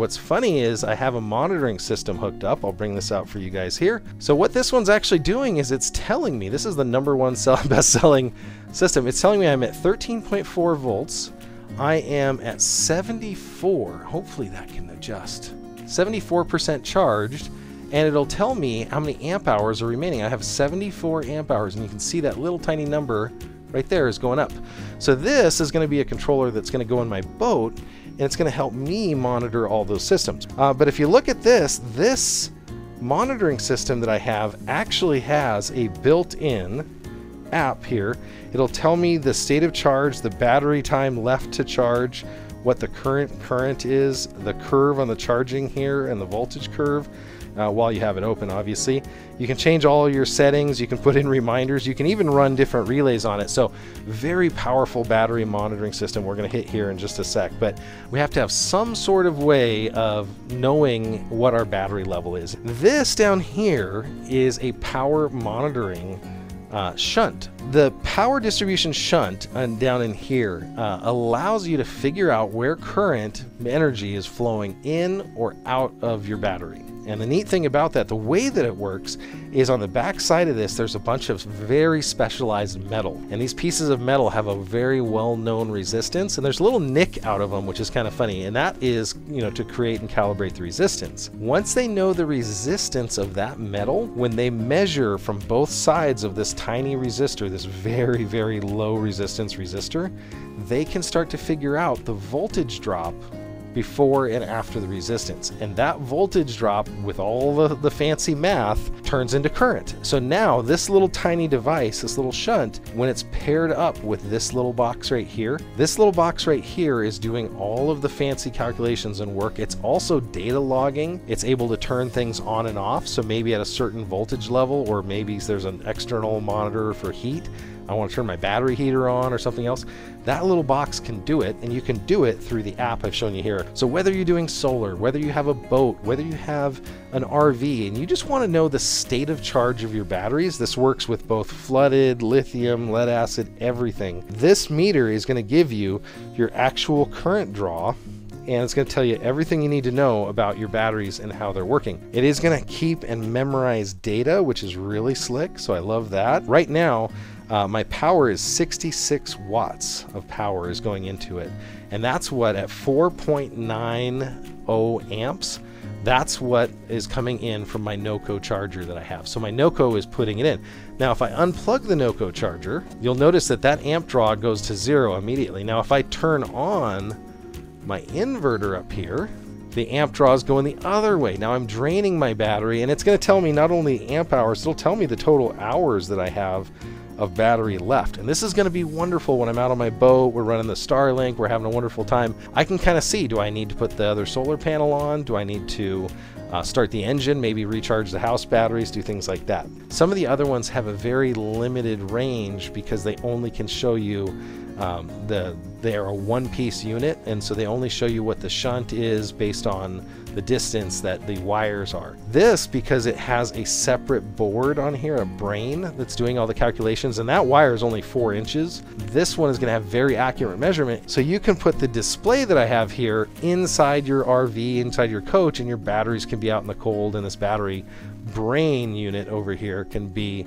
What's funny is I have a monitoring system hooked up. I'll bring this out for you guys here. So what this one's actually doing is it's telling me, this is the #1 best-selling system. It's telling me I'm at 13.4 volts. I am at 74. Hopefully that can adjust. 74% charged. And it'll tell me how many amp hours are remaining. I have 74 amp hours, and you can see that little tiny number right there is going up. So this is going to be a controller that's going to go in my boat, and it's going to help me monitor all those systems. But if you look at this, this monitoring system that I have actually has a built-in app here. It'll tell me the state of charge, the battery time left to charge, what the current is, the curve on the charging here, and the voltage curve. While you have it open, obviously. You can change all your settings, you can put in reminders, you can even run different relays on it. So very powerful battery monitoring system we're gonna hit here in just a sec, but we have to have some sort of way of knowing what our battery level is. This down here is a power monitoring shunt. The power distribution shunt down in here allows you to figure out where current energy is flowing in or out of your battery. And the neat thing about that, the way that it works is on the back side of this, there's a bunch of very specialized metal. And these pieces of metal have a very well-known resistance, and there's a little nick out of them, which is kind of funny. And that is, you know, to create and calibrate the resistance. Once they know the resistance of that metal, when they measure from both sides of this tiny resistor, this very, very low resistance resistor, they can start to figure out the voltage drop before and after the resistance. And that voltage drop, with all the fancy math, turns into current. So now this little tiny device, this little shunt, when it's paired up with this little box right here, this little box right here is doing all of the fancy calculations and work. It's also data logging. It's able to turn things on and off. So maybe at a certain voltage level, or maybe there's an external monitor for heat. I want to turn my battery heater on or something else. That little box can do it, and you can do it through the app I've shown you here. So whether you're doing solar, whether you have a boat, whether you have an RV, and you just want to know the state of charge of your batteries, this works with both flooded, lithium, lead acid, everything. This meter is going to give you your actual current draw, and it's going to tell you everything you need to know about your batteries and how they're working. It is going to keep and memorize data, which is really slick, so I love that. Right now, my power is 66 watts of power is going into it. And that's what, at 4.90 amps, that's what is coming in from my NOCO charger that I have. So my NOCO is putting it in. Now, if I unplug the NOCO charger, you'll notice that that amp draw goes to zero immediately. Now, if I turn on my inverter up here, the amp draw is going the other way. Now I'm draining my battery, and it's going to tell me not only amp hours, it'll tell me the total hours that I have of battery left. And this is going to be wonderful when I'm out on my boat, we're running the Starlink, we're having a wonderful time. I can kind of see, do I need to put the other solar panel on? Do I need to start the engine, maybe recharge the house batteries, do things like that. Some of the other ones have a very limited range because they only can show you they're a one-piece unit, and so they only show you what the shunt is based on the distance that the wires are. This, because it has a separate board on here, a brain that's doing all the calculations, and that wire is only 4 inches. This one is going to have very accurate measurement, so you can put the display that I have here inside your RV, inside your coach, and your batteries can be out in the cold, and this battery brain unit over here can be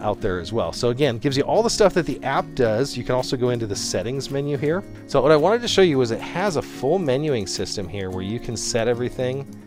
out there as well. So again, gives you all the stuff that the app does. You can also go into the settings menu here. So what I wanted to show you was it has a full menuing system here where you can set everything.